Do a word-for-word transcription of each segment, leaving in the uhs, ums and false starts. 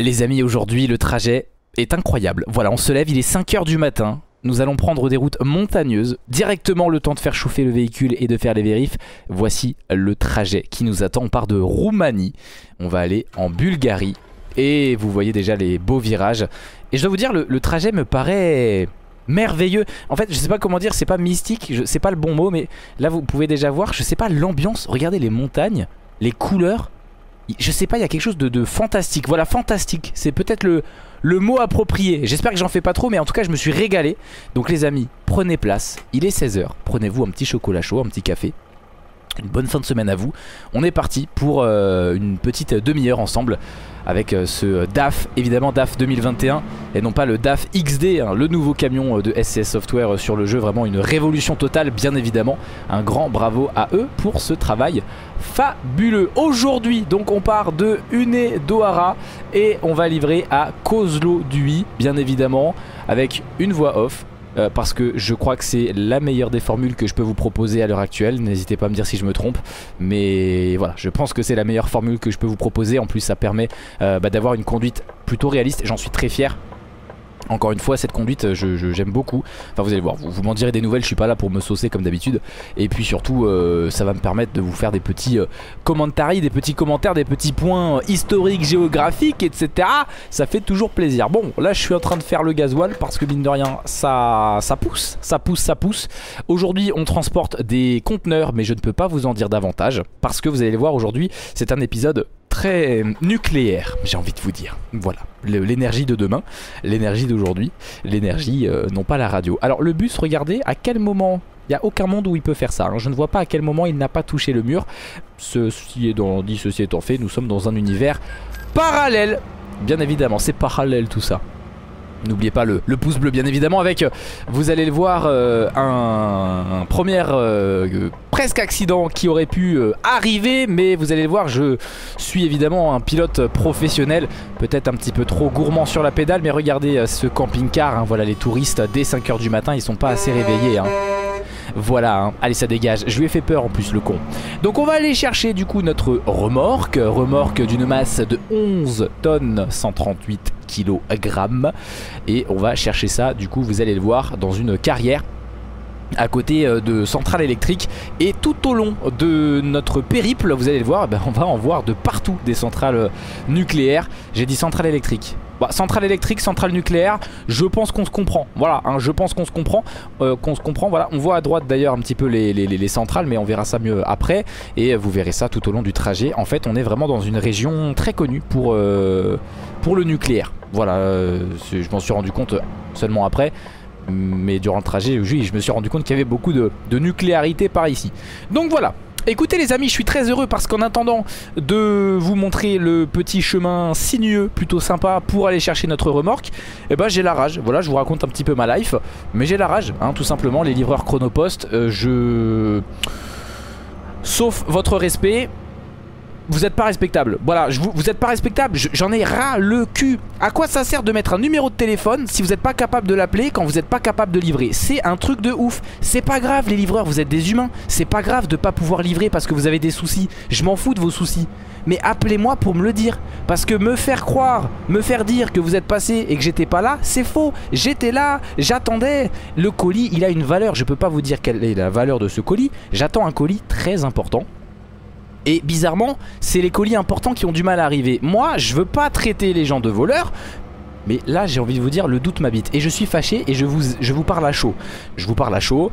Les amis, aujourd'hui le trajet est incroyable. Voilà, on se lève, il est cinq heures du matin. Nous allons prendre des routes montagneuses, directement le temps de faire chauffer le véhicule et de faire les vérifs. Voici le trajet qui nous attend. On part de Roumanie, on va aller en Bulgarie. Et vous voyez déjà les beaux virages. Et je dois vous dire, le, le trajet me paraît merveilleux. En fait, je sais pas comment dire, c'est pas mystique, c'est pas le bon mot. Mais là, vous pouvez déjà voir, je sais pas, l'ambiance. Regardez les montagnes, les couleurs. Je sais pas, il y a quelque chose de, de fantastique. Voilà, fantastique, c'est peut-être le, le mot approprié. J'espère que j'en fais pas trop, mais en tout cas je me suis régalé. Donc les amis, prenez place, il est seize heures. Prenez-vous un petit chocolat chaud, un petit café. Une bonne fin de semaine à vous. On est parti pour euh, une petite demi-heure ensemble avec euh, ce D A F, évidemment D A F deux mille vingt et un et non pas le D A F X D, hein, le nouveau camion de S C S Software sur le jeu, vraiment une révolution totale bien évidemment. Un grand bravo à eux pour ce travail fabuleux. Aujourd'hui donc on part de Hunedoara et on va livrer à Kozloduy bien évidemment avec une voix off. Euh, parce que je crois que c'est la meilleure des formules que je peux vous proposer à l'heure actuelle. N'hésitez pas à me dire si je me trompe, mais voilà, je pense que c'est la meilleure formule que je peux vous proposer. En plus ça permet euh, bah, d'avoir une conduite plutôt réaliste, j'en suis très fier. Encore une fois, cette conduite, je, je, j'aime beaucoup. Enfin, vous allez voir, vous, vous m'en direz des nouvelles, je suis pas là pour me saucer comme d'habitude. Et puis surtout, euh, ça va me permettre de vous faire des petits euh, commentaries, des petits commentaires, des petits points euh, historiques, géographiques, et cetera. Ça fait toujours plaisir. Bon, là, je suis en train de faire le gasoil parce que, mine de rien, ça, ça pousse, ça pousse, ça pousse. Aujourd'hui, on transporte des conteneurs, mais je ne peux pas vous en dire davantage parce que, vous allez le voir, aujourd'hui, c'est un épisode très nucléaire, j'ai envie de vous dire. Voilà, l'énergie de demain, l'énergie d'aujourd'hui, l'énergie euh, non pas la radio. Alors le bus, regardez à quel moment, il n'y a aucun monde où il peut faire ça. Alors, je ne vois pas à quel moment il n'a pas touché le mur. Ceci étant dit, ceci étant fait, nous sommes dans un univers parallèle. Bien évidemment, c'est parallèle tout ça. N'oubliez pas le, le pouce bleu bien évidemment avec, vous allez le voir, euh, un, un premier euh, presque accident qui aurait pu euh, arriver. Mais vous allez le voir, je suis évidemment un pilote professionnel, peut-être un petit peu trop gourmand sur la pédale. Mais regardez ce camping-car, hein, voilà les touristes dès cinq heures du matin, ils sont pas assez réveillés, hein. Voilà, hein. Allez ça dégage, je lui ai fait peur en plus le con. Donc on va aller chercher du coup notre remorque, remorque d'une masse de onze tonnes, cent trente-huit kilogrammes. Et on va chercher ça, du coup vous allez le voir, dans une carrière à côté de centrales électriques. Et tout au long de notre périple, vous allez le voir, ben on va en voir de partout des centrales nucléaires. J'ai dit centrales électriques. Bah, centrale électrique, centrale nucléaire, je pense qu'on se comprend. Voilà, hein, je pense qu'on se comprend, euh, qu'on se comprend. Voilà, on voit à droite d'ailleurs un petit peu les, les, les centrales, mais on verra ça mieux après. Et vous verrez ça tout au long du trajet. En fait, on est vraiment dans une région très connue pour, euh, pour le nucléaire. Voilà, euh, je m'en suis rendu compte seulement après. Mais durant le trajet, je me suis rendu compte qu'il y avait beaucoup de, de nucléarité par ici. Donc voilà. Écoutez les amis, je suis très heureux parce qu'en attendant de vous montrer le petit chemin sinueux, plutôt sympa pour aller chercher notre remorque, eh ben j'ai la rage. Voilà, je vous raconte un petit peu ma life, mais j'ai la rage, hein, tout simplement. Les livreurs Chronopost, euh, je... sauf votre respect, vous êtes pas respectable. Voilà, je vous, vous êtes pas respectable, j'en ai ras le cul. À quoi ça sert de mettre un numéro de téléphone si vous n'êtes pas capable de l'appeler quand vous n'êtes pas capable de livrer? C'est un truc de ouf. C'est pas grave les livreurs, vous êtes des humains. C'est pas grave de pas pouvoir livrer parce que vous avez des soucis. Je m'en fous de vos soucis. Mais appelez-moi pour me le dire. Parce que me faire croire, me faire dire que vous êtes passé et que j'étais pas là, c'est faux. J'étais là, j'attendais. Le colis, il a une valeur. Je peux pas vous dire quelle est la valeur de ce colis. J'attends un colis très important. Et bizarrement, c'est les colis importants qui ont du mal à arriver. Moi, je veux pas traiter les gens de voleurs, mais là, j'ai envie de vous dire, le doute m'habite. Et je suis fâché et je vous, je vous parle à chaud. Je vous parle à chaud,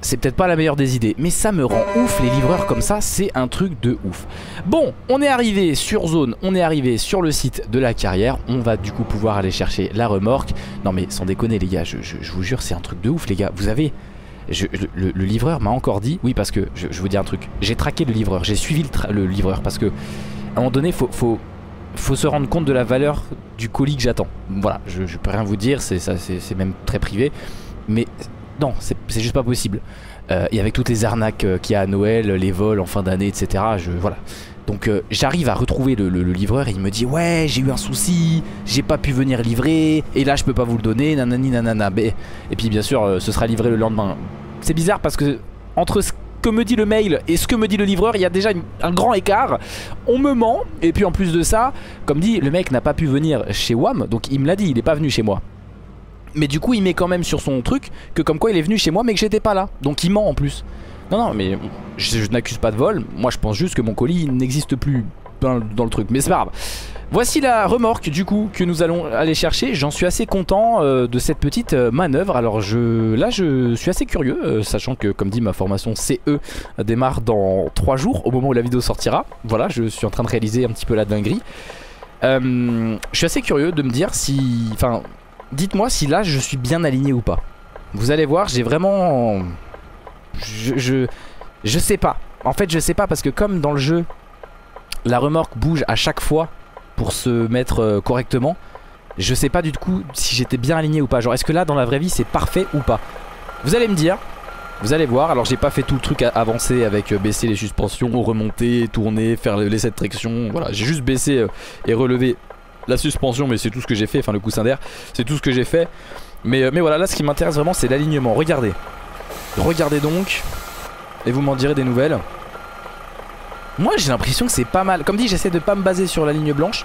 c'est peut-être pas la meilleure des idées, mais ça me rend ouf, les livreurs comme ça, c'est un truc de ouf. Bon, on est arrivé sur zone, on est arrivé sur le site de la carrière. On va du coup pouvoir aller chercher la remorque. Non mais sans déconner les gars, je, je, je vous jure, c'est un truc de ouf les gars, vous avez... Je, le, le livreur m'a encore dit, oui parce que je, je vous dis un truc, j'ai traqué le livreur, j'ai suivi le, le livreur parce que à un moment donné faut, faut, faut se rendre compte de la valeur du colis que j'attends. Voilà, je, je peux rien vous dire, c'est même très privé, mais non, c'est juste pas possible. Euh, et avec toutes les arnaques qu'il y a à Noël, les vols en fin d'année, et cetera. Je, voilà. Donc euh, j'arrive à retrouver le, le, le livreur et il me dit ouais j'ai eu un souci, j'ai pas pu venir livrer et là je peux pas vous le donner, nanani nanana. Et puis bien sûr euh, ce sera livré le lendemain. C'est bizarre parce que entre ce que me dit le mail et ce que me dit le livreur, il y a déjà une, un grand écart. On me ment, et puis en plus de ça, comme dit, le mec n'a pas pu venir chez Wam, donc il me l'a dit, il n'est pas venu chez moi. Mais du coup il met quand même sur son truc que comme quoi il est venu chez moi mais que j'étais pas là, donc il ment en plus. Non non, mais je, je n'accuse pas de vol, moi je pense juste que mon colis n'existe plus dans, dans le truc, mais c'est pas grave. Voici la remorque du coup que nous allons aller chercher. J'en suis assez content euh, de cette petite euh, manœuvre. Alors je, là je suis assez curieux, euh, sachant que comme dit ma formation C E démarre dans trois jours au moment où la vidéo sortira. Voilà, je suis en train de réaliser un petit peu la dinguerie. euh, Je suis assez curieux de me dire si... Enfin, dites-moi si là je suis bien aligné ou pas. Vous allez voir, j'ai vraiment... Je, je, je sais pas. En fait je sais pas parce que comme dans le jeu la remorque bouge à chaque fois pour se mettre correctement, je sais pas du coup si j'étais bien aligné ou pas. Genre est-ce que là dans la vraie vie c'est parfait ou pas? Vous allez me dire, vous allez voir. Alors j'ai pas fait tout le truc à avancer avec baisser les suspensions, remonter, tourner, faire l'essai de traction. Voilà, j'ai juste baissé et relevé la suspension, mais c'est tout ce que j'ai fait. Enfin le coussin d'air, c'est tout ce que j'ai fait. Mais, mais voilà, là ce qui m'intéresse vraiment c'est l'alignement. Regardez, regardez donc, et vous m'en direz des nouvelles. Moi j'ai l'impression que c'est pas mal. Comme dit, j'essaie de pas me baser sur la ligne blanche,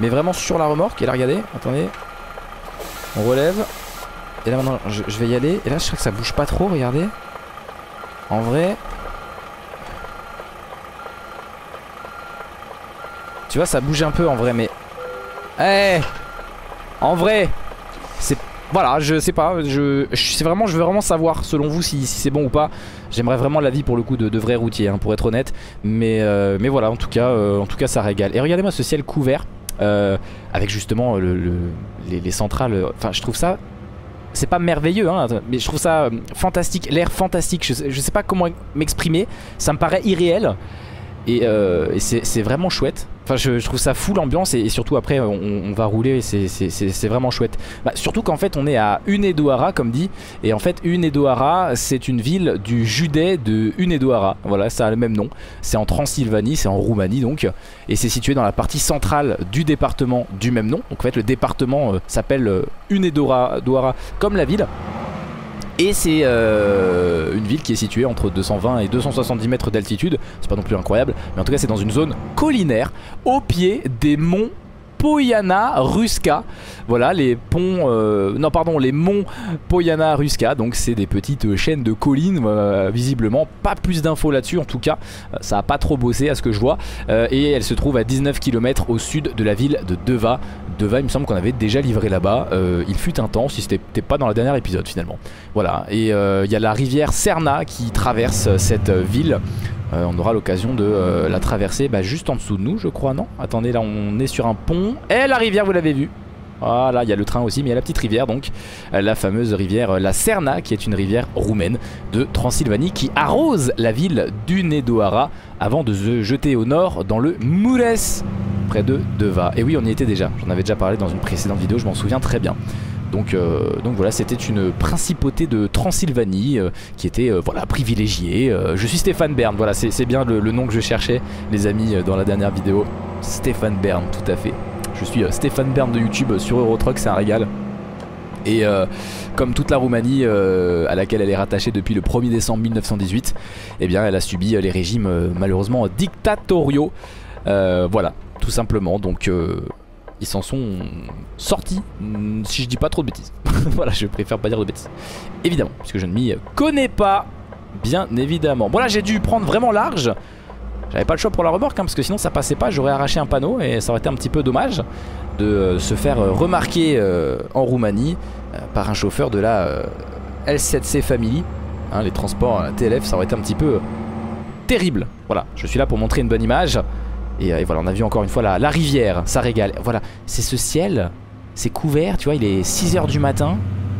mais vraiment sur la remorque. Et là regardez, attendez, on relève. Et là maintenant je, je vais y aller. Et là je crois que ça bouge pas trop, regardez. En vrai, tu vois ça bouge un peu en vrai, mais Eh hey en vrai c'est... Voilà, je sais pas, je, je, c'est vraiment, je veux vraiment savoir selon vous si, si c'est bon ou pas. J'aimerais vraiment l'avis pour le coup de, de vrais routiers, hein, pour être honnête. Mais, euh, mais voilà, en tout, cas, euh, en tout cas ça régale. Et regardez-moi ce ciel couvert euh, avec justement le, le, les, les centrales. Enfin je trouve ça, c'est pas merveilleux hein, mais je trouve ça fantastique, l'air fantastique. Je, je sais pas comment m'exprimer, ça me paraît irréel. Et, euh, et c'est vraiment chouette. Enfin je, je trouve ça fou l'ambiance, et, et surtout après on, on va rouler et c'est vraiment chouette. Bah, surtout qu'en fait on est à Hunedoara comme dit. Et en fait Hunedoara c'est une ville du județ de Hunedoara. Voilà, ça a le même nom. C'est en Transylvanie, c'est en Roumanie donc. Et c'est situé dans la partie centrale du département du même nom. Donc en fait le département euh, s'appelle euh, Hunedoara comme la ville. Et c'est euh, une ville qui est située entre deux cent vingt et deux cent soixante-dix mètres d'altitude. C'est pas non plus incroyable, mais en tout cas c'est dans une zone collinaire au pied des monts Poiana Ruscă. Voilà les ponts, euh, non pardon, les monts Poiana Ruscă. Donc c'est des petites chaînes de collines, euh, visiblement. Pas plus d'infos là-dessus en tout cas, ça a pas trop bossé à ce que je vois. euh, Et elle se trouve à dix-neuf kilomètres au sud de la ville de Deva. Deva, il me semble qu'on avait déjà livré là-bas, euh, il fut un temps, si c'était pas dans le dernier épisode finalement. Voilà, et il euh, y a la rivière Cerna qui traverse cette ville. Euh, on aura l'occasion de euh, la traverser bah, juste en dessous de nous je crois, non? Attendez, là on est sur un pont, et la rivière vous l'avez vu. Voilà, il y a le train aussi, mais il y a la petite rivière donc, la fameuse rivière, la Cerna, qui est une rivière roumaine de Transylvanie qui arrose la ville d'Hunedoara avant de se jeter au nord dans le Mures, près de Deva. Et oui, on y était déjà, j'en avais déjà parlé dans une précédente vidéo, je m'en souviens très bien. Donc, euh, donc voilà, c'était une principauté de Transylvanie euh, qui était euh, voilà, privilégiée. euh, Je suis Stéphane Bern, voilà, c'est bien le, le nom que je cherchais les amis euh, dans la dernière vidéo. Stéphane Bern, tout à fait. Je suis euh, Stéphane Bern de YouTube sur Euro Truck, c'est un régal. Et euh, comme toute la Roumanie euh, à laquelle elle est rattachée depuis le premier décembre mille neuf cent dix-huit, eh bien elle a subi euh, les régimes euh, malheureusement dictatoriaux. euh, Voilà, tout simplement, donc... Euh ils s'en sont sortis, si je dis pas trop de bêtises. Voilà, je préfère pas dire de bêtises, évidemment, parce que je ne m'y connais pas, bien évidemment. Bon là j'ai dû prendre vraiment large. J'avais pas le choix pour la remorque hein, parce que sinon ça passait pas, j'aurais arraché un panneau et ça aurait été un petit peu dommage de euh, se faire euh, remarquer euh, en Roumanie euh, par un chauffeur de la euh, L sept C Family hein, les transports euh, T L F, ça aurait été un petit peu euh, terrible. Voilà, je suis là pour montrer une bonne image. Et, et voilà, on a vu encore une fois la, la rivière, ça régale. Voilà, c'est ce ciel, c'est couvert, tu vois, il est six heures du matin.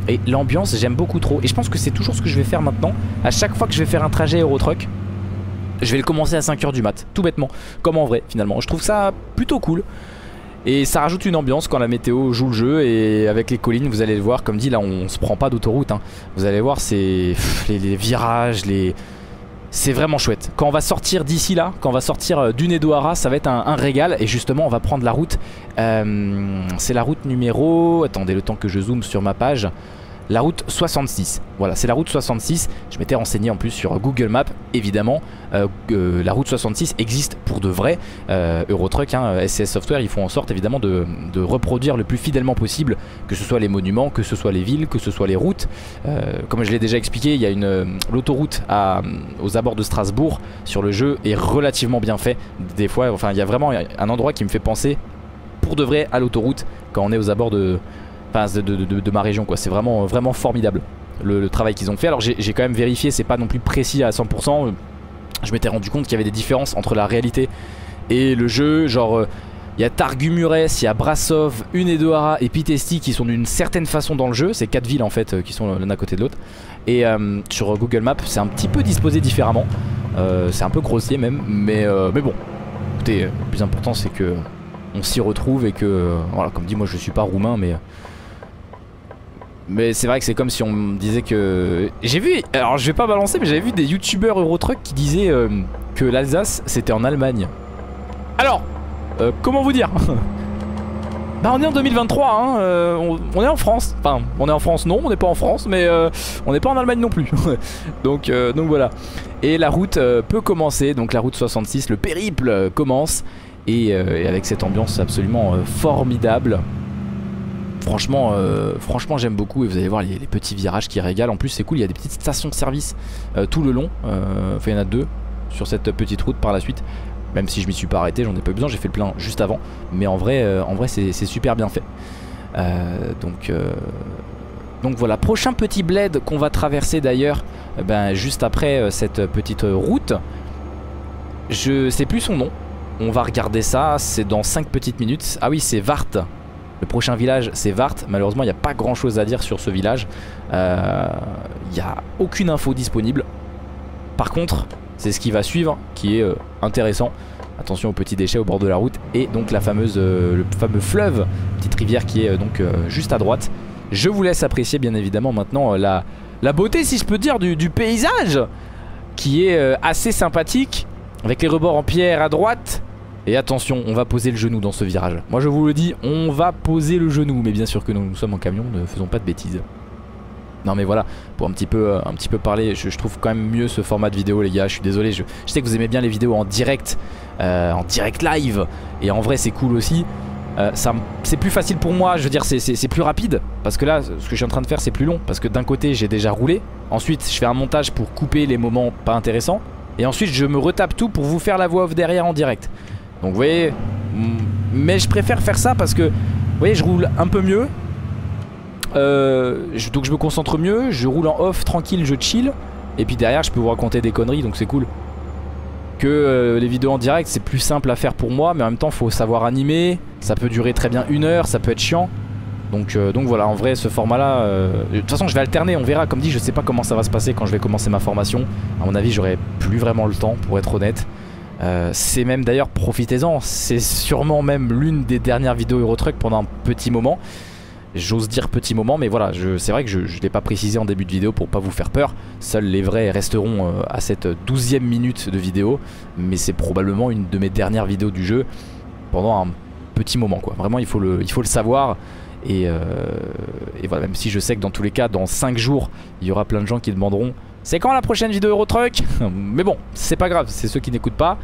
Et l'ambiance, j'aime beaucoup trop. Et je pense que c'est toujours ce que je vais faire maintenant. À chaque fois que je vais faire un trajet Euro Truck, je vais le commencer à cinq heures du mat, tout bêtement. Comme en vrai, finalement, je trouve ça plutôt cool. Et ça rajoute une ambiance quand la météo joue le jeu. Et avec les collines, vous allez le voir, comme dit, là on se prend pas d'autoroute hein. Vous allez voir, c'est les, les virages, les... C'est vraiment chouette. Quand on va sortir d'ici là, quand on va sortir d'Hunedoara, ça va être un, un régal. Et justement on va prendre la route, euh, c'est la route numéro, attendez le temps que je zoome sur ma page, la route soixante-six. Voilà, c'est la route soixante-six. Je m'étais renseigné en plus sur Google Maps. Évidemment, euh, euh, la route soixante-six existe pour de vrai. Euh, Euro Truck, hein, S C S Software, ils font en sorte évidemment de, de reproduire le plus fidèlement possible, que ce soit les monuments, que ce soit les villes, que ce soit les routes. Euh, comme je l'ai déjà expliqué, il y a une l'autoroute aux abords de Strasbourg sur le jeu est relativement bien fait. Des fois, enfin, il y a vraiment un endroit qui me fait penser pour de vrai à l'autoroute quand on est aux abords de... De, de, de, de ma région, quoi. C'est vraiment, vraiment formidable le, le travail qu'ils ont fait. Alors j'ai quand même vérifié, c'est pas non plus précis à cent pour cent. Je m'étais rendu compte qu'il y avait des différences entre la réalité et le jeu. Genre il y a Targu Mures, il y a Brasov, Hunedoara et Pitesti qui sont d'une certaine façon dans le jeu. C'est quatre villes en fait qui sont l'un à côté de l'autre. Et euh, sur Google Maps c'est un petit peu disposé différemment. euh, C'est un peu grossier même, mais, euh, mais bon. Écoutez, le plus important c'est que on s'y retrouve et que voilà, comme dit, moi je suis pas roumain, mais Mais c'est vrai que c'est comme si on me disait que... J'ai vu, alors je vais pas balancer, mais j'avais vu des youtubeurs Eurotruck qui disaient euh, que l'Alsace c'était en Allemagne. Alors, euh, comment vous dire? Bah on est en deux mille vingt-trois, hein, euh, on, on est en France. Enfin, on est en France, non, on n'est pas en France, mais euh, on n'est pas en Allemagne non plus. donc, euh, donc voilà. Et la route euh, peut commencer, donc la route soixante-six, le périple euh, commence. Et, euh, et avec cette ambiance absolument euh, formidable. Franchement, euh, franchement j'aime beaucoup, et vous allez voir les, les petits virages qui régalent. En plus c'est cool, il y a des petites stations service euh, tout le long. Euh, enfin il y en a deux sur cette petite route par la suite. Même si je m'y suis pas arrêté, j'en ai pas eu besoin, j'ai fait le plein juste avant. Mais en vrai, euh, en vrai c'est super bien fait. Euh, donc, euh, donc voilà, prochain petit bled qu'on va traverser d'ailleurs, euh, ben, juste après euh, cette petite route. Je sais plus son nom, on va regarder ça, c'est dans cinq petites minutes. Ah oui, c'est Varte. Le prochain village c'est Varte. Malheureusement il n'y a pas grand chose à dire sur ce village. Il euh, n'y a aucune info disponible. Par contre c'est ce qui va suivre qui est euh, intéressant. Attention aux petits déchets au bord de la route. Et donc la fameuse, euh, le fameux fleuve, petite rivière qui est euh, donc euh, juste à droite. Je vous laisse apprécier bien évidemment maintenant euh, la, la beauté, si je peux dire, du, du paysage, qui est euh, assez sympathique, avec les rebords en pierre à droite. Et attention, on va poser le genou dans ce virage. Moi je vous le dis, on va poser le genou. Mais bien sûr que nous, nous sommes en camion, ne faisons pas de bêtises. Non mais voilà, pour un petit peu, un petit peu parler, je, je trouve quand même mieux ce format de vidéo les gars. Je suis désolé, je, je sais que vous aimez bien les vidéos en direct, euh, en direct live. Et en vrai c'est cool aussi. Euh, c'est plus facile pour moi, je veux dire c'est plus rapide. Parce que là, ce que je suis en train de faire c'est plus long. Parce que d'un côté j'ai déjà roulé. Ensuite je fais un montage pour couper les moments pas intéressants. Et ensuite je me retape tout pour vous faire la voix off derrière en direct. Donc vous voyez, mais je préfère faire ça parce que, vous voyez, je roule un peu mieux, euh, je, donc je me concentre mieux, je roule en off, tranquille, je chill, et puis derrière je peux vous raconter des conneries, donc c'est cool. Que euh, les vidéos en direct c'est plus simple à faire pour moi, mais en même temps faut savoir animer, ça peut durer très bien une heure, ça peut être chiant. Donc, euh, donc voilà, en vrai ce format là, euh, de toute façon je vais alterner, on verra, comme dit je sais pas comment ça va se passer quand je vais commencer ma formation. À mon avis j'aurai plus vraiment le temps pour être honnête. Euh, c'est même d'ailleurs, profitez-en, c'est sûrement même l'une des dernières vidéos Euro Truck pendant un petit moment. J'ose dire petit moment, mais voilà, c'est vrai que je ne l'ai pas précisé en début de vidéo pour pas vous faire peur. Seuls les vrais resteront euh, à cette douzième minute de vidéo, mais c'est probablement une de mes dernières vidéos du jeu pendant un petit moment, quoi. Vraiment il faut le, il faut le savoir. Et, euh, et voilà, même si je sais que dans tous les cas dans cinq jours il y aura plein de gens qui demanderont c'est quand la prochaine vidéo Euro Truck. Mais bon c'est pas grave, c'est ceux qui n'écoutent pas,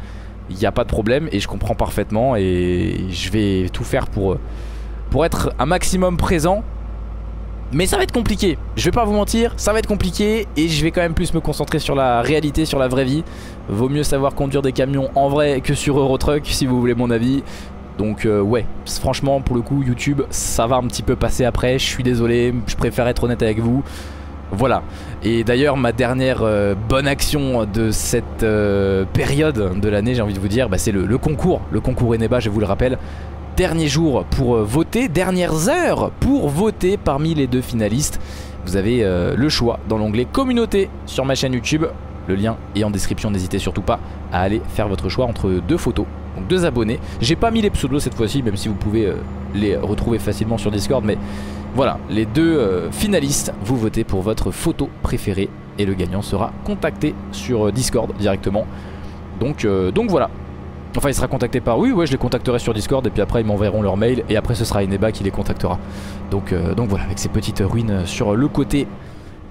il n'y a pas de problème et je comprends parfaitement. Et je vais tout faire pour, pour être un maximum présent. Mais ça va être compliqué, je vais pas vous mentir, ça va être compliqué. Et je vais quand même plus me concentrer sur la réalité, sur la vraie vie. Vaut mieux savoir conduire des camions en vrai que sur Euro Truck si vous voulez mon avis. Donc euh, ouais, franchement pour le coup YouTube ça va un petit peu passer après, je suis désolé, je préfère être honnête avec vous. Voilà, et d'ailleurs ma dernière euh, bonne action de cette euh, période de l'année, j'ai envie de vous dire, bah, c'est le, le concours, le concours Eneba, je vous le rappelle. Dernier jour pour voter, dernières heures pour voter parmi les deux finalistes. Vous avez euh, le choix dans l'onglet communauté sur ma chaîne YouTube, le lien est en description, n'hésitez surtout pas à aller faire votre choix entre deux photos. Donc deux abonnés, j'ai pas mis les pseudos cette fois-ci, même si vous pouvez euh, les retrouver facilement sur Discord, mais voilà, les deux euh, finalistes, vous votez pour votre photo préférée et le gagnant sera contacté sur euh, Discord directement. Donc, euh, donc voilà, Enfin, il sera contacté par oui, ouais, je les contacterai sur Discord et puis après ils m'enverront leur mail et après ce sera Eneba qui les contactera. Donc, euh, donc voilà, avec ces petites ruines sur le côté,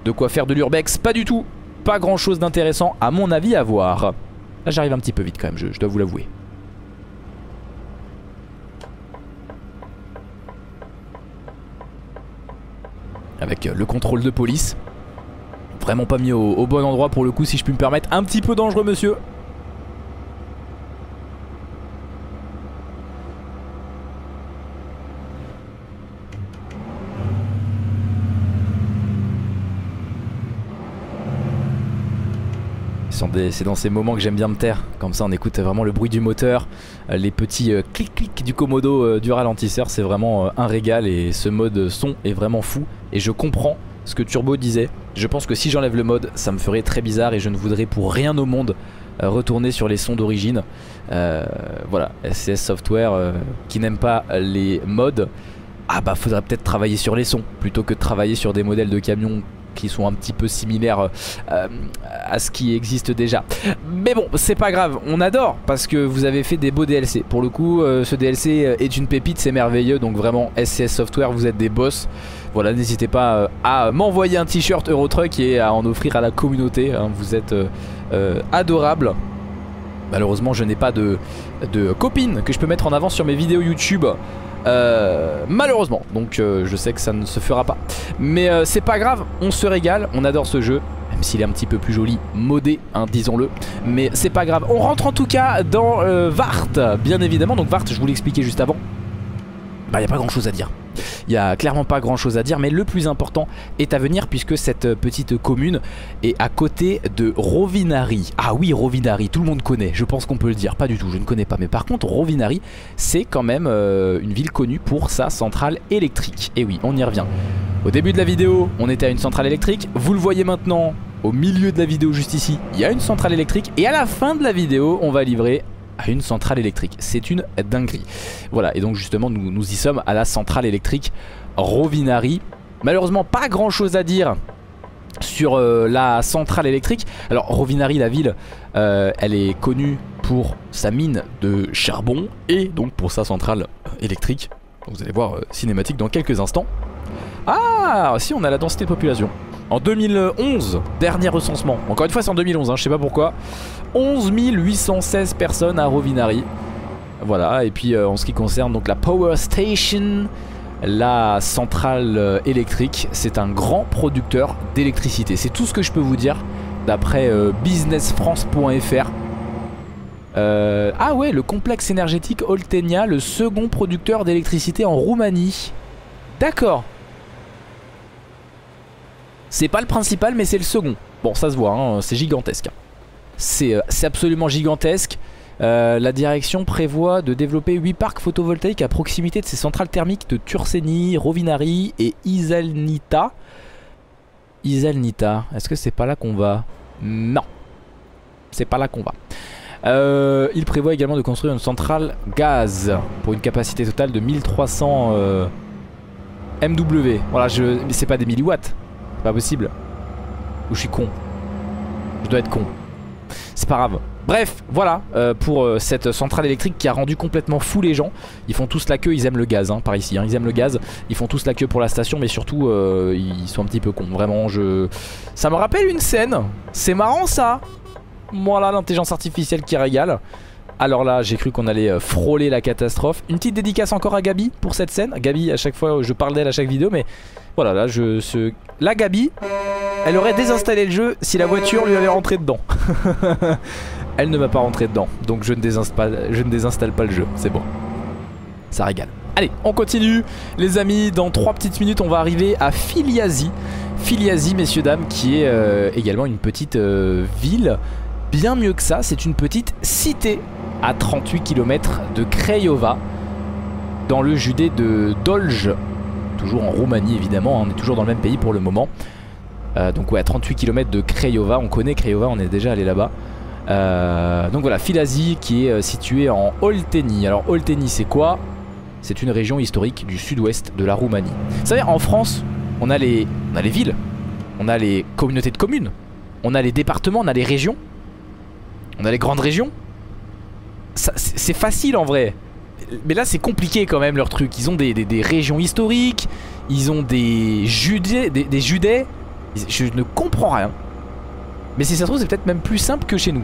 de quoi faire de l'urbex, pas du tout, pas grand chose d'intéressant à mon avis à voir. Là j'arrive un petit peu vite quand même, je, je dois vous l'avouer. Avec le contrôle de police. Vraiment pas mis au, au bon endroit pour le coup, si je puis me permettre. Un petit peu dangereux, monsieur. C'est dans ces moments que j'aime bien me taire. Comme ça on écoute vraiment le bruit du moteur, les petits clic-clic du commodo du ralentisseur. C'est vraiment un régal et ce mode son est vraiment fou. Et je comprends ce que Turbo disait. Je pense que si j'enlève le mode, ça me ferait très bizarre et je ne voudrais pour rien au monde retourner sur les sons d'origine. Euh, voilà, S C S Software euh, qui n'aime pas les modes. Ah bah faudrait peut-être travailler sur les sons plutôt que de travailler sur des modèles de camions qui sont un petit peu similaires euh, à ce qui existe déjà. Mais bon, c'est pas grave, on adore parce que vous avez fait des beaux D L C. Pour le coup, euh, ce D L C est une pépite, c'est merveilleux. Donc vraiment, S C S Software, vous êtes des boss. Voilà, n'hésitez pas à m'envoyer un t-shirt Euro Truck et à en offrir à la communauté. Hein, vous êtes euh, euh, adorables. Malheureusement, je n'ai pas de, de copine que je peux mettre en avant sur mes vidéos YouTube. Euh, malheureusement, donc euh, je sais que ça ne se fera pas. Mais euh, c'est pas grave, on se régale, on adore ce jeu. Même s'il est un petit peu plus joli, modé, hein, disons-le. Mais c'est pas grave, on rentre en tout cas dans euh, Vart, bien évidemment. Donc Vart, je vous l'expliquais juste avant, bah y a pas grand chose à dire. Il n'y a clairement pas grand chose à dire, mais le plus important est à venir puisque cette petite commune est à côté de Rovinari. Ah oui, Rovinari, tout le monde connaît, je pense qu'on peut le dire. Pas du tout, je ne connais pas, mais par contre Rovinari, c'est quand même euh, une ville connue pour sa centrale électrique. Et oui, on y revient. Au début de la vidéo, on était à une centrale électrique. Vous le voyez maintenant, au milieu de la vidéo juste ici, il y a une centrale électrique. Et à la fin de la vidéo, on va livrer à une centrale électrique, c'est une dinguerie. Voilà, et donc justement nous, nous y sommes à la centrale électrique Rovinari. Malheureusement pas grand chose à dire sur euh, la centrale électrique. Alors Rovinari, la ville, euh, elle est connue pour sa mine de charbon et donc pour sa centrale électrique. Vous allez voir euh, cinématique dans quelques instants. Ah si, on a la densité de population en deux mille onze, dernier recensement. Encore une fois c'est en deux mille onze, hein, je sais pas pourquoi. Onze mille huit cent seize personnes à Rovinari. Voilà, et puis euh, en ce qui concerne donc la Power Station, la centrale électrique, c'est un grand producteur d'électricité. C'est tout ce que je peux vous dire d'après euh, business france point F R. euh, Ah ouais, le complexe énergétique Oltenia, le second producteur d'électricité en Roumanie. D'accord. C'est pas le principal mais c'est le second. Bon ça se voit, hein, c'est gigantesque. C'est absolument gigantesque. euh, La direction prévoit de développer huit parcs photovoltaïques à proximité de ces centrales thermiques de Turseni, Rovinari et Isalnita. Isalnita, est-ce que c'est pas là qu'on va? Non, c'est pas là qu'on va. euh, Il prévoit également de construire une centrale gaz pour une capacité totale de mille trois cents euh, M W. Voilà, je... mais c'est pas des milliwatts. Pas possible. Ou je suis con. Je dois être con. C'est pas grave. Bref, voilà euh, pour euh, cette centrale électrique qui a rendu complètement fou les gens. Ils font tous la queue, ils aiment le gaz, hein, par ici, hein, ils aiment le gaz. Ils font tous la queue pour la station, mais surtout euh, ils sont un petit peu cons. Vraiment, je... ça me rappelle une scène. C'est marrant ça. Voilà l'intelligence artificielle qui régale. Alors là j'ai cru qu'on allait frôler la catastrophe. Une petite dédicace encore à Gabi pour cette scène. Gabi, à chaque fois je parle d'elle à chaque vidéo, mais voilà, là je... Ce... La Gabi, elle aurait désinstallé le jeu si la voiture lui avait rentré dedans. Elle ne m'a pas rentré dedans, donc je ne désinstalle, je ne désinstalle pas le jeu, c'est bon. Ça régale. Allez, on continue les amis, dans trois petites minutes on va arriver à Filiași. Filiași, messieurs dames, qui est euh, également une petite euh, ville. Bien mieux que ça, c'est une petite cité à trente-huit kilomètres de Craiova, dans le județ de Dolj, toujours en Roumanie évidemment, hein, on est toujours dans le même pays pour le moment. Euh, donc ouais, à trente-huit kilomètres de Craiova, on connaît Craiova, on est déjà allé là-bas. Euh, donc voilà, Filiași qui est euh, située en Oltenie. Alors Oltenie c'est quoi? C'est une région historique du sud-ouest de la Roumanie. Vous savez, en France, on a, les, on a les villes, on a les communautés de communes, on a les départements, on a les régions, on a les grandes régions. c'est facile en vrai. Mais là c'est compliqué quand même leur truc. Ils ont des, des, des régions historiques. Ils ont des judais, des, des judais. Je ne comprends rien. Mais si ça se trouve c'est peut-être même plus simple que chez nous.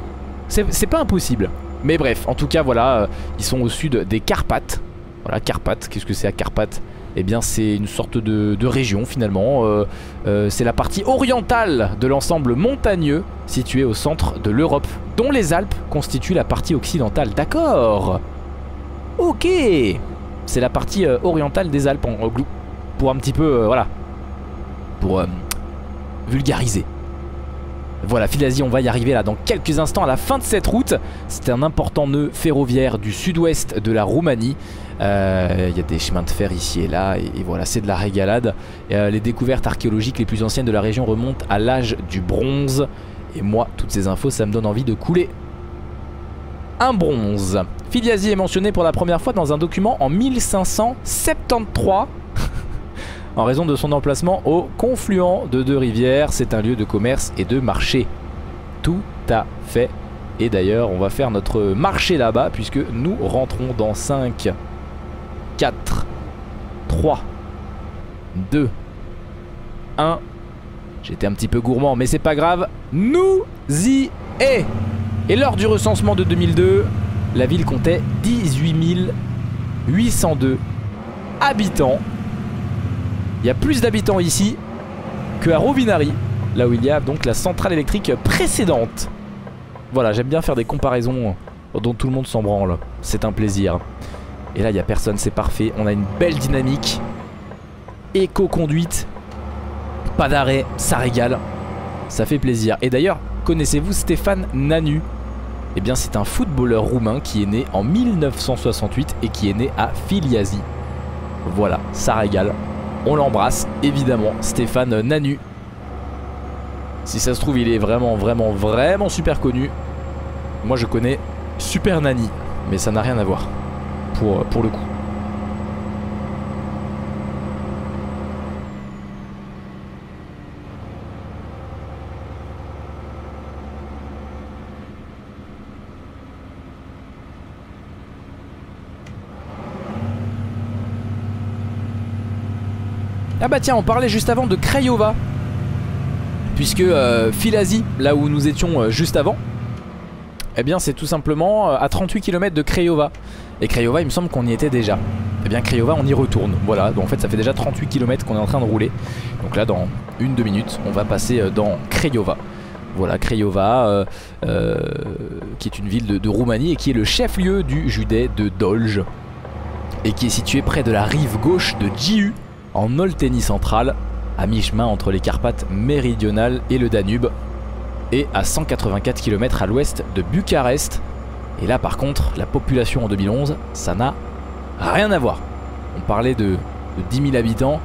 C'est pas impossible. Mais bref, en tout cas voilà, euh, ils sont au sud des Carpathes. Voilà, Carpathes, qu'est-ce que c'est à Carpathes? Eh bien c'est une sorte de, de région finalement. euh, euh, C'est la partie orientale de l'ensemble montagneux situé au centre de l'Europe, dont les Alpes constituent la partie occidentale. D'accord. Ok. C'est la partie euh, orientale des Alpes en, euh, pour un petit peu, euh, voilà, pour euh, vulgariser. Voilà, Philasie, on va y arriver là dans quelques instants à la fin de cette route. C'est un important nœud ferroviaire du sud-ouest de la Roumanie. Il euh, y a des chemins de fer ici et là, et, et voilà, c'est de la régalade. Euh, les découvertes archéologiques les plus anciennes de la région remontent à l'âge du bronze. Et moi, toutes ces infos, ça me donne envie de couler un bronze. Filiași est mentionné pour la première fois dans un document en mille cinq cent soixante-treize. En raison de son emplacement au confluent de deux rivières, c'est un lieu de commerce et de marché. Tout à fait. Et d'ailleurs, on va faire notre marché là-bas puisque nous rentrons dans cinq, quatre, trois, deux, un. J'étais un petit peu gourmand, mais c'est pas grave. Nous y est. Et lors du recensement de deux mille deux, la ville comptait dix-huit mille huit cent deux habitants. Il y a plus d'habitants ici qu'à Rovinari, là où il y a donc la centrale électrique précédente. Voilà, j'aime bien faire des comparaisons dont tout le monde s'en branle. C'est un plaisir. Et là, il n'y a personne, c'est parfait. On a une belle dynamique. Éco-conduite. Pas d'arrêt, ça régale. Ça fait plaisir. Et d'ailleurs, connaissez-vous Stéphane Nanu? Eh bien, c'est un footballeur roumain qui est né en mille neuf cent soixante-huit et qui est né à Filiași. Voilà, ça régale. On l'embrasse, évidemment, Stéphane Nanu. Si ça se trouve, il est vraiment, vraiment, vraiment super connu. Moi, je connais Super Nani, mais ça n'a rien à voir, pour, pour le coup. Ah bah tiens, on parlait juste avant de Craiova. Puisque euh, Filiași, là où nous étions euh, juste avant, eh bien c'est tout simplement euh, à trente-huit kilomètres de Craiova. Et Craiova, il me semble qu'on y était déjà. Eh bien Craiova, on y retourne. Voilà, donc en fait ça fait déjà trente-huit kilomètres qu'on est en train de rouler. Donc là dans une, deux minutes, on va passer euh, dans Craiova. Voilà, Craiova, euh, euh, qui est une ville de, de Roumanie et qui est le chef-lieu du județ de Dolj. Et qui est situé près de la rive gauche de Jiu, en Oltenie centrale, à mi-chemin entre les Carpates méridionales et le Danube, et à cent quatre-vingt-quatre kilomètres à l'ouest de Bucarest. Et là par contre, la population en deux mille onze, ça n'a rien à voir. On parlait de, de dix mille habitants,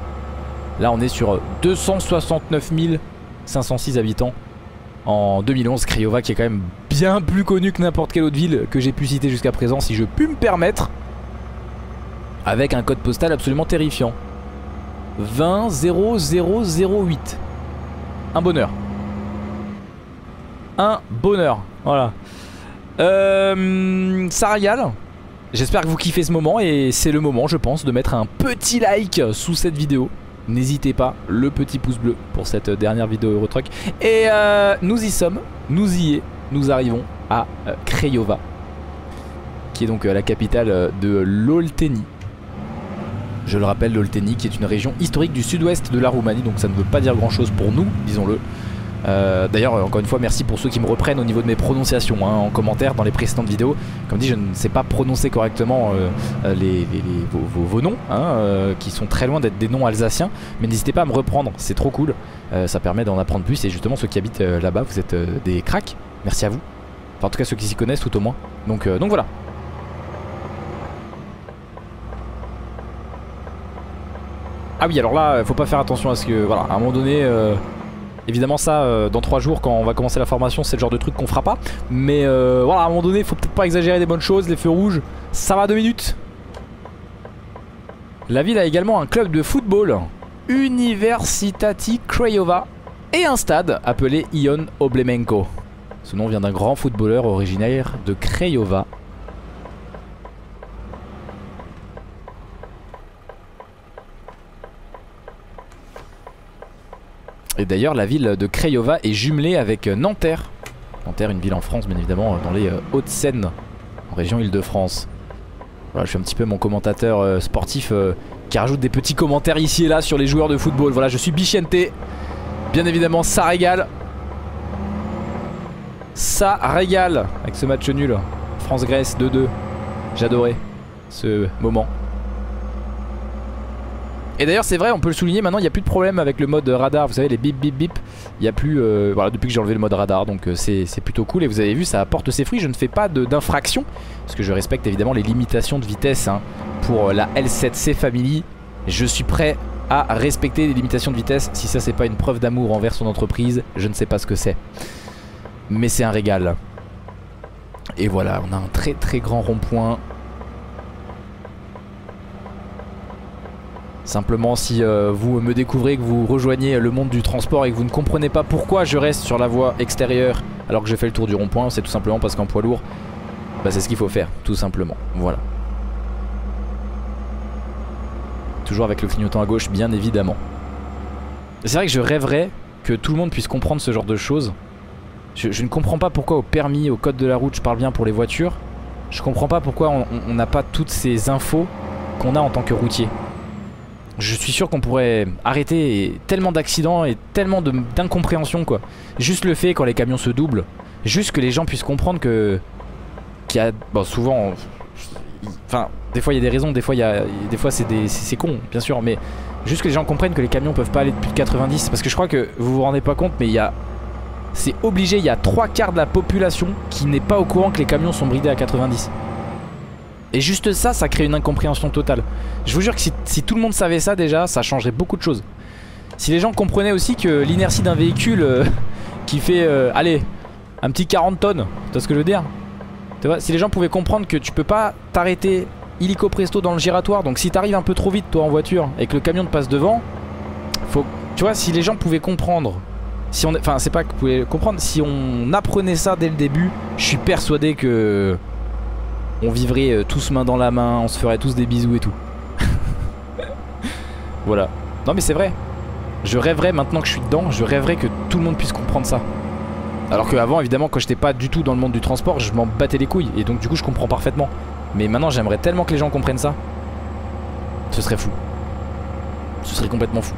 là on est sur deux cent soixante-neuf mille cinq cent six habitants en deux mille onze, Craiova, qui est quand même bien plus connue que n'importe quelle autre ville que j'ai pu citer jusqu'à présent, si je puis me permettre, avec un code postal absolument terrifiant. vingt zéro zéro zéro huit. Un bonheur. Un bonheur. Voilà. Euh, ça régale. J'espère que vous kiffez ce moment. Et c'est le moment, je pense, de mettre un petit like sous cette vidéo. N'hésitez pas. Le petit pouce bleu pour cette dernière vidéo Euro Truck. Et euh, nous y sommes. Nous y est. Nous arrivons à Craiova, qui est donc la capitale de l'Oltenie. Je le rappelle, l'Oltenie, qui est une région historique du sud-ouest de la Roumanie, donc ça ne veut pas dire grand-chose pour nous, disons-le. Euh, D'ailleurs, encore une fois, merci pour ceux qui me reprennent au niveau de mes prononciations, hein, en commentaire, dans les précédentes vidéos. Comme dit, je ne sais pas prononcer correctement euh, les, les, les, vos, vos, vos noms, hein, euh, qui sont très loin d'être des noms alsaciens, mais n'hésitez pas à me reprendre, c'est trop cool. Euh, ça permet d'en apprendre plus, et justement, ceux qui habitent euh, là-bas, vous êtes euh, des cracks. Merci à vous. Enfin, en tout cas, ceux qui s'y connaissent, tout au moins. Donc, euh, donc voilà. Ah oui, alors là, faut pas faire attention à ce que... Voilà, à un moment donné, euh, évidemment ça, euh, dans trois jours, quand on va commencer la formation, c'est le genre de truc qu'on fera pas. Mais euh, voilà, à un moment donné, faut peut-être pas exagérer des bonnes choses, les feux rouges. Ça va, deux minutes. La ville a également un club de football, Universitatea Craiova, et un stade appelé Ion Oblemenco. Ce nom vient d'un grand footballeur originaire de Craiova. Et d'ailleurs la ville de Craiova est jumelée avec Nanterre. Nanterre, une ville en France bien évidemment, dans les Hauts-de-Seine, en région Île-de-France. Voilà, je suis un petit peu mon commentateur euh, sportif euh, qui rajoute des petits commentaires ici et là sur les joueurs de football. Voilà, je suis Bichente. Bien évidemment, ça régale. Ça régale avec ce match nul. France-Grèce deux deux. J'adorais ce moment. Et d'ailleurs c'est vrai, on peut le souligner, maintenant il n'y a plus de problème avec le mode radar, vous savez les bip bip bip, il n'y a plus, euh, voilà depuis que j'ai enlevé le mode radar, donc euh, c'est plutôt cool et vous avez vu ça apporte ses fruits, je ne fais pas d'infraction, parce que je respecte évidemment les limitations de vitesse hein, pour la L sept C Family, je suis prêt à respecter les limitations de vitesse, si ça c'est pas une preuve d'amour envers son entreprise, je ne sais pas ce que c'est, mais c'est un régal. Et voilà, on a un très très grand rond-point. Simplement si euh, vous me découvrez, que vous rejoignez le monde du transport et que vous ne comprenez pas pourquoi je reste sur la voie extérieure alors que j'ai fait le tour du rond-point, c'est tout simplement parce qu'en poids lourd, bah, c'est ce qu'il faut faire, tout simplement, voilà. Toujours avec le clignotant à gauche, bien évidemment. C'est vrai que je rêverais que tout le monde puisse comprendre ce genre de choses. Je, je ne comprends pas pourquoi au permis, au code de la route, je parle bien pour les voitures. Je comprends pas pourquoi on n'a pas toutes ces infos qu'on a en tant que routier. Je suis sûr qu'on pourrait arrêter tellement d'accidents et tellement d'incompréhension quoi. Juste le fait quand les camions se doublent, juste que les gens puissent comprendre que qu'il y a bon, souvent, enfin des fois il y a des raisons, des fois il y a, des fois c'est con bien sûr, mais juste que les gens comprennent que les camions peuvent pas aller de plus de quatre-vingt-dix parce que je crois que vous vous rendez pas compte mais il y a c'est obligé, il y a trois quarts de la population qui n'est pas au courant que les camions sont bridés à quatre-vingt-dix. Et juste ça, ça crée une incompréhension totale. Je vous jure que si, si tout le monde savait ça déjà, ça changerait beaucoup de choses. Si les gens comprenaient aussi que l'inertie d'un véhicule euh, qui fait, euh, allez, un petit quarante tonnes, tu vois ce que je veux dire? Tu vois, si les gens pouvaient comprendre que tu peux pas t'arrêter illico presto dans le giratoire, donc si t'arrives un peu trop vite toi en voiture et que le camion te passe devant, faut, tu vois, si les gens pouvaient comprendre, si on, enfin c'est pas que vous pouvez comprendre, si on apprenait ça dès le début, je suis persuadé que... on vivrait tous main dans la main, on se ferait tous des bisous et tout. Voilà. Non mais c'est vrai. Je rêverais, maintenant que je suis dedans, je rêverais que tout le monde puisse comprendre ça. Alors qu'avant, évidemment, quand j'étais pas du tout dans le monde du transport, je m'en battais les couilles. Et donc du coup, je comprends parfaitement. Mais maintenant, j'aimerais tellement que les gens comprennent ça. Ce serait fou. Ce serait complètement fou.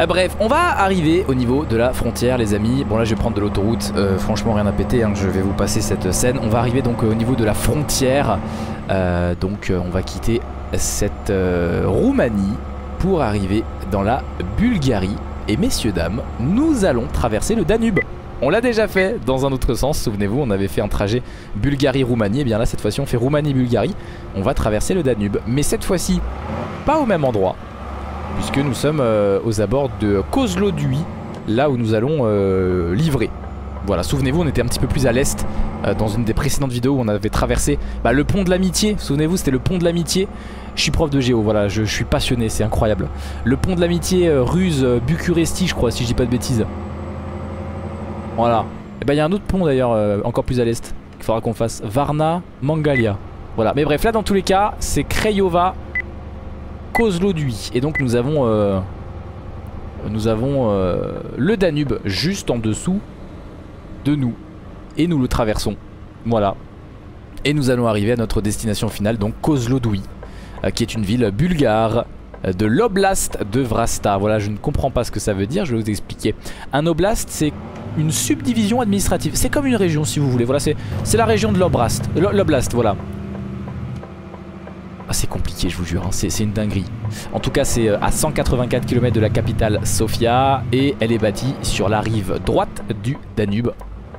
Euh, bref, on va arriver au niveau de la frontière les amis. Bon là je vais prendre de l'autoroute, euh, franchement rien à péter hein, je vais vous passer cette scène. On va arriver donc euh, au niveau de la frontière, euh, donc euh, on va quitter cette euh, Roumanie pour arriver dans la Bulgarie. Et messieurs dames, nous allons traverser le Danube. On l'a déjà fait dans un autre sens, souvenez-vous, on avait fait un trajet Bulgarie-Roumanie. Et bien là cette fois-ci on fait Roumanie-Bulgarie, on va traverser le Danube. Mais cette fois-ci, pas au même endroit. Puisque nous sommes euh, aux abords de Kozloduy, là où nous allons euh, livrer. Voilà, souvenez-vous, on était un petit peu plus à l'est euh, dans une des précédentes vidéos où on avait traversé bah, le pont de l'amitié. Souvenez-vous, c'était le pont de l'amitié. Je suis prof de géo, voilà, je, je suis passionné, c'est incroyable. Le pont de l'amitié, euh, Ruse, euh, Bucurestie, je crois, si je dis pas de bêtises. Voilà. Et bah, il y a un autre pont d'ailleurs, euh, encore plus à l'est, qu'il faudra qu'on fasse. Varna, Mangalia. Voilà, mais bref, là dans tous les cas, c'est Craiova. Kozloduy. Et donc nous avons euh, nous avons euh, le Danube juste en dessous de nous et nous le traversons, voilà, et nous allons arriver à notre destination finale, donc Kozloduy, euh, qui est une ville bulgare euh, de l'oblast de Vratsa. Voilà, je ne comprends pas ce que ça veut dire, je vais vous expliquer. Un oblast, c'est une subdivision administrative, c'est comme une région si vous voulez, voilà, c'est la région de l'oblast, l'oblast, voilà. Ah, c'est compliqué je vous jure, hein. C'est une dinguerie. En tout cas c'est à cent quatre-vingt-quatre kilomètres de la capitale Sofia. Et elle est bâtie sur la rive droite du Danube,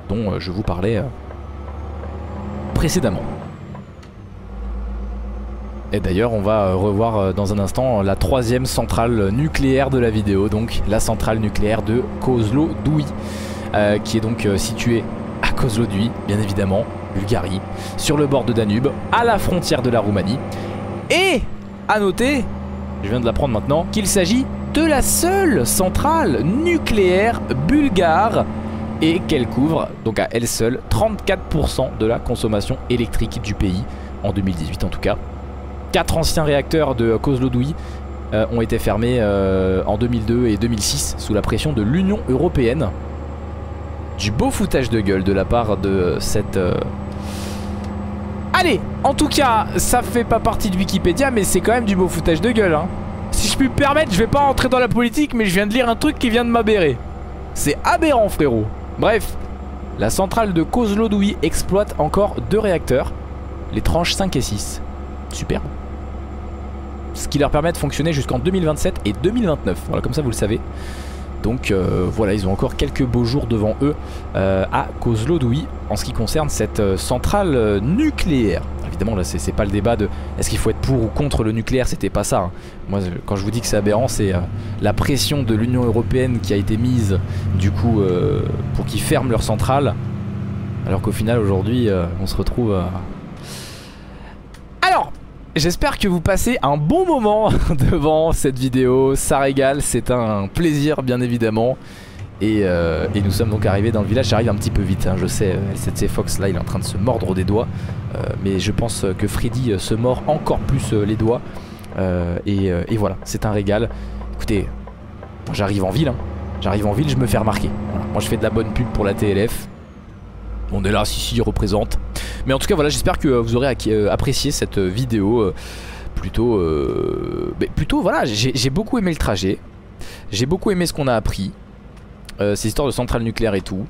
dont je vous parlais euh, précédemment. Et d'ailleurs on va revoir euh, dans un instant la troisième centrale nucléaire de la vidéo. Donc la centrale nucléaire de Kozloduy, euh, qui est donc euh, située à Kozloduy, bien évidemment, Bulgarie, sur le bord de Danube, à la frontière de la Roumanie. Et à noter, je viens de l'apprendre maintenant, qu'il s'agit de la seule centrale nucléaire bulgare et qu'elle couvre, donc à elle seule, trente-quatre pour cent de la consommation électrique du pays en deux mille dix-huit en tout cas. Quatre anciens réacteurs de Kozloduy euh, ont été fermées euh, en deux mille deux et deux mille six sous la pression de l'Union Européenne. Du beau foutage de gueule de la part de cette... Euh... Allez, en tout cas, ça fait pas partie de Wikipédia, mais c'est quand même du beau foutage de gueule, hein. Si je puis me permettre, je vais pas rentrer dans la politique, mais je viens de lire un truc qui vient de m'aberrer. C'est aberrant, frérot. Bref, la centrale de Kozloduy exploite encore deux réacteurs, les tranches cinq et six. Superbe. Ce qui leur permet de fonctionner jusqu'en deux mille vingt-sept et deux mille vingt-neuf. Voilà, comme ça vous le savez. Donc euh, voilà, ils ont encore quelques beaux jours devant eux euh, à Kozloduy en ce qui concerne cette euh, centrale euh, nucléaire. Évidemment, là, c'est pas le débat de est-ce qu'il faut être pour ou contre le nucléaire, c'était pas ça. Hein. Moi, quand je vous dis que c'est aberrant, c'est euh, la pression de l'Union Européenne qui a été mise, du coup, euh, pour qu'ils ferment leur centrale. Alors qu'au final, aujourd'hui, euh, on se retrouve... Euh... Alors, j'espère que vous passez un bon moment devant cette vidéo, ça régale, c'est un plaisir bien évidemment. Et, euh, et nous sommes donc arrivés dans le village, j'arrive un petit peu vite, hein. Je sais, L sept C Fox là il est en train de se mordre des doigts, euh, mais je pense que Freddy se mord encore plus les doigts, euh, et, et voilà, c'est un régal. Écoutez, j'arrive en ville, hein. J'arrive en ville, je me fais remarquer, voilà. Moi je fais de la bonne pub pour la T L F. On est là, si si, il représente. Mais en tout cas voilà, j'espère que vous aurez apprécié cette vidéo. Plutôt euh, mais plutôt voilà, j'ai beaucoup aimé le trajet. J'ai beaucoup aimé ce qu'on a appris, euh, ces histoires de centrales nucléaires et tout.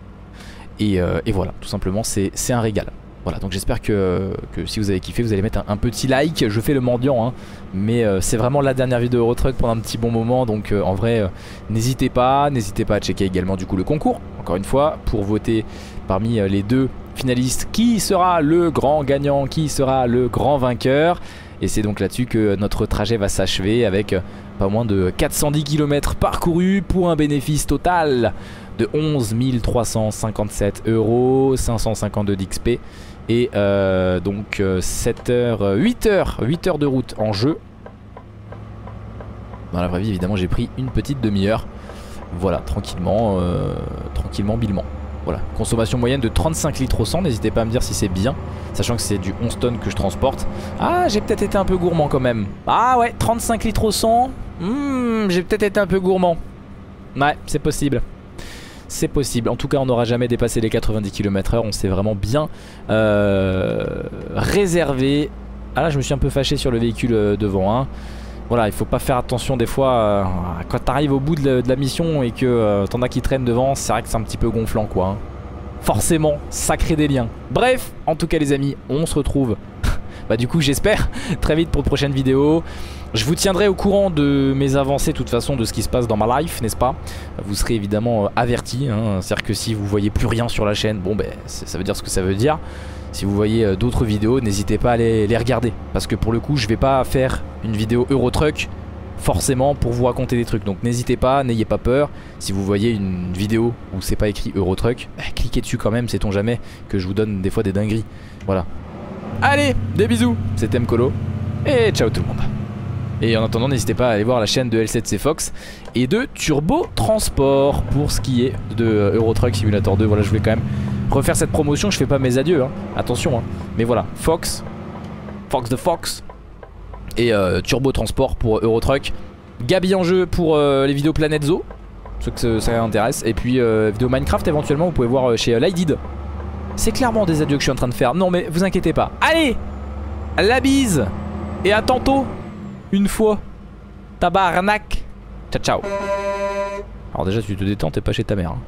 Et, euh, et voilà, tout simplement c'est un régal. Voilà, donc j'espère que, que si vous avez kiffé, vous allez mettre un, un petit like. Je fais le mendiant, hein, mais euh, c'est vraiment la dernière vidéo Euro Truck pendant un petit bon moment. Donc euh, en vrai, euh, n'hésitez pas, n'hésitez pas à checker également du coup le concours. Encore une fois, pour voter parmi euh, les deux finalistes, qui sera le grand gagnant, qui sera le grand vainqueur. Et c'est donc là-dessus que notre trajet va s'achever avec euh, pas moins de quatre cent dix kilomètres parcourus pour un bénéfice total de onze mille trois cent cinquante-sept euros, cinq cent cinquante-deux d'X P. Et euh, donc sept heures, huit heures, huit heures de route en jeu. Dans la vraie vie évidemment j'ai pris une petite demi-heure. Voilà, tranquillement, euh, tranquillement, bilement. Voilà, consommation moyenne de trente-cinq litres au cent, n'hésitez pas à me dire si c'est bien. Sachant que c'est du onze tonnes que je transporte. Ah, j'ai peut-être été un peu gourmand quand même. Ah ouais, trente-cinq litres au cent, hmm, j'ai peut-être été un peu gourmand. Ouais, c'est possible. C'est possible, en tout cas on n'aura jamais dépassé les quatre-vingt-dix kilomètres heure, on s'est vraiment bien euh, réservé. Ah là je me suis un peu fâché sur le véhicule devant, hein. Voilà, il faut pas faire attention des fois, euh, quand t'arrives au bout de la mission et que euh, t'en as qui traînent devant, c'est vrai que c'est un petit peu gonflant quoi, hein. Forcément, ça crée des liens. Bref, en tout cas les amis, on se retrouve, bah du coup j'espère, très vite pour de prochaines vidéos. Je vous tiendrai au courant de mes avancées, de toute façon, de ce qui se passe dans ma life, n'est-ce pas? Vous serez évidemment avertis, hein. C'est-à-dire que si vous voyez plus rien sur la chaîne, bon ben ça veut dire ce que ça veut dire. Si vous voyez d'autres vidéos, n'hésitez pas à les, les regarder. Parce que pour le coup, je vais pas faire une vidéo Euro Truck forcément pour vous raconter des trucs. Donc n'hésitez pas, n'ayez pas peur. Si vous voyez une vidéo où c'est pas écrit Euro Truck, bah, cliquez dessus quand même, sait-on jamais que je vous donne des fois des dingueries. Voilà. Allez, des bisous, c'était Mkolo et ciao tout le monde. Et en attendant, n'hésitez pas à aller voir la chaîne de L sept C Fox et de Turbo Transport pour ce qui est de Euro Truck Simulator deux. Voilà, je voulais quand même refaire cette promotion. Je fais pas mes adieux, hein. Attention, hein. Mais voilà, Fox, Fox the Fox et euh, Turbo Transport pour Euro Truck. Gabi en jeu pour euh, les vidéos Planète Zoo, ceux que ça intéresse. Et puis euh, vidéo Minecraft éventuellement, vous pouvez voir euh, chez euh, Lidid. C'est clairement des adieux que je suis en train de faire. Non, mais vous inquiétez pas. Allez, la bise et à tantôt. Une fois. Tabarnak. Ciao ciao. Alors déjà tu te détends, t'es pas chez ta mère, hein.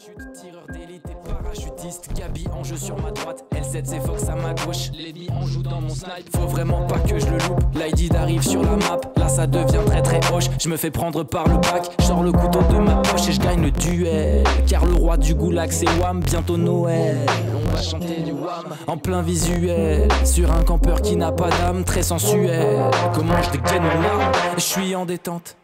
parachute, tireur d'élite et parachutiste. Gabi en jeu sur ma droite, L sept C Fox à ma gauche. L'ennemi en joue dans mon snipe, faut vraiment pas que je le loupe. L'I D arrive sur la map, là ça devient très très hoche. Je me fais prendre par le bac, je sors le couteau de ma poche et je gagne le duel. Car le roi du goulag c'est Wam, bientôt Noël. On va chanter du Wam en plein visuel, sur un campeur qui n'a pas d'âme, très sensuel. Comment je dégaine mon arme, je suis en détente.